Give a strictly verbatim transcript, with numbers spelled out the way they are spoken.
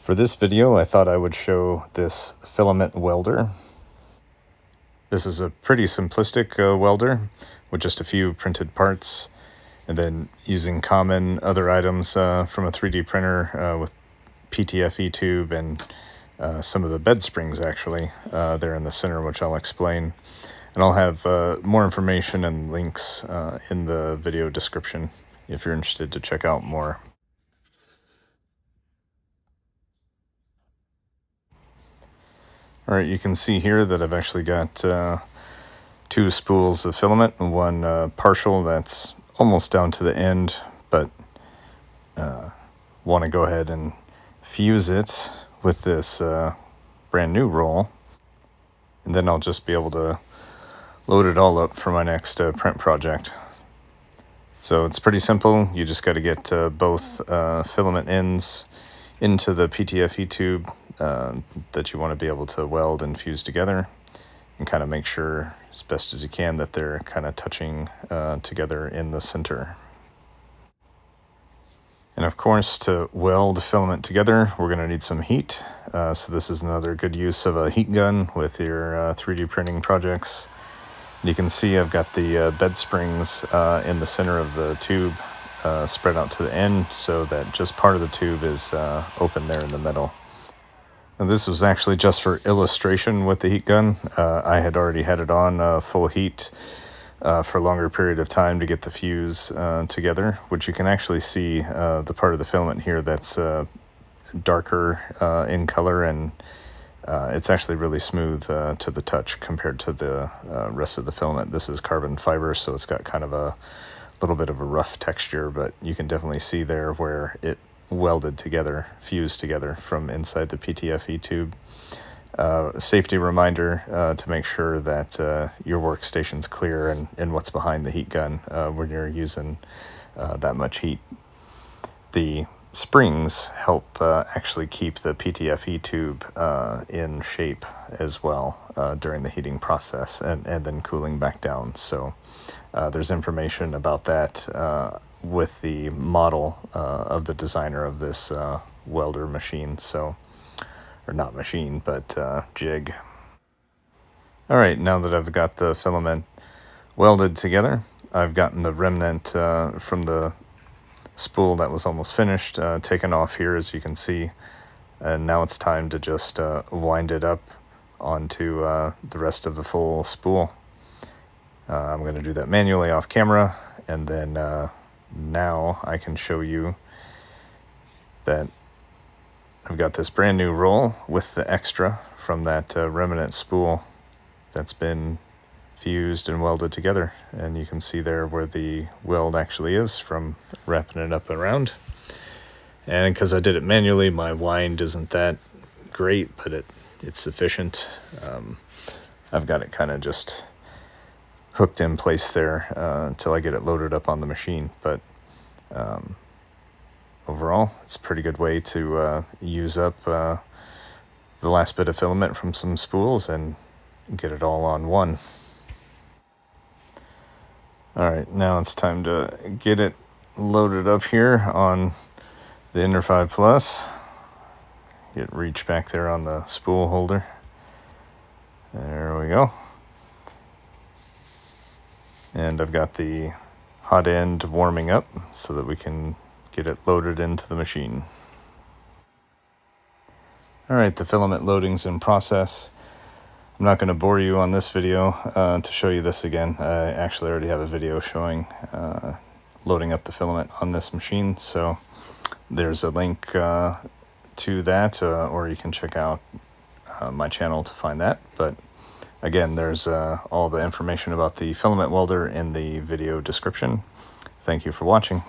For this video, I thought I would show this filament welder. This is a pretty simplistic uh, welder with just a few printed parts, and then using common other items uh, from a three D printer uh, with P T F E tube and uh, some of the bed springs actually uh, there in the center, which I'll explain. And I'll have uh, more information and links uh, in the video description if you're interested to check out more. All right, you can see here that I've actually got uh, two spools of filament and one uh, partial that's almost down to the end, but uh, want to go ahead and fuse it with this uh, brand new roll. And then I'll just be able to load it all up for my next uh, print project. So it's pretty simple. You just got to get uh, both uh, filament ends into the P T F E tube uh, that you want to be able to weld and fuse together, and kind of make sure as best as you can that they're kind of touching uh, together in the center. And of course, to weld filament together, we're going to need some heat. Uh, so this is another good use of a heat gun with your uh, three D printing projects. And you can see I've got the uh, bed springs uh, in the center of the tube, Uh, spread out to the end so that just part of the tube is uh, open there in the middle. And this was actually just for illustration with the heat gun. Uh, I had already had it on uh, full heat uh, for a longer period of time to get the fuse uh, together, which you can actually see uh, the part of the filament here that's uh, darker uh, in color, and uh, it's actually really smooth uh, to the touch compared to the uh, rest of the filament. This is carbon fiber, so it's got kind of a little bit of a rough texture, but you can definitely see there where it welded together, fused together from inside the P T F E tube. Uh, safety reminder uh, to make sure that uh, your workstation's clear and, and what's behind the heat gun uh, when you're using uh, that much heat. The springs help uh, actually keep the P T F E tube uh, in shape as well uh, during the heating process and, and then cooling back down. So uh, there's information about that uh, with the model uh, of the designer of this uh, welder machine, so, or not machine, but uh, jig. All right, now that I've got the filament welded together, I've gotten the remnant uh, from the spool that was almost finished uh, taken off here, as you can see, and now it's time to just uh, wind it up onto uh, the rest of the full spool. uh, I'm going to do that manually off camera, and then uh, now I can show you that I've got this brand new roll with the extra from that uh, remnant spool that's been fused and welded together, and you can see there where the weld actually is from wrapping it up and around. And because I did it manually, my wind isn't that great, but it it's sufficient. um, I've got it kind of just hooked in place there uh, until I get it loaded up on the machine, but um, overall it's a pretty good way to uh, use up uh, the last bit of filament from some spools and get it all on one. All right, now it's time to get it loaded up here on the Ender five Plus. Get reach back there on the spool holder. There we go. And I've got the hot end warming up so that we can get it loaded into the machine. All right, the filament loading's in process. I'm not going to bore you on this video uh, to show you this again. I actually already have a video showing uh, loading up the filament on this machine, so there's a link uh, to that, uh, or you can check out uh, my channel to find that. But again, there's uh, all the information about the filament welder in the video description. Thank you for watching.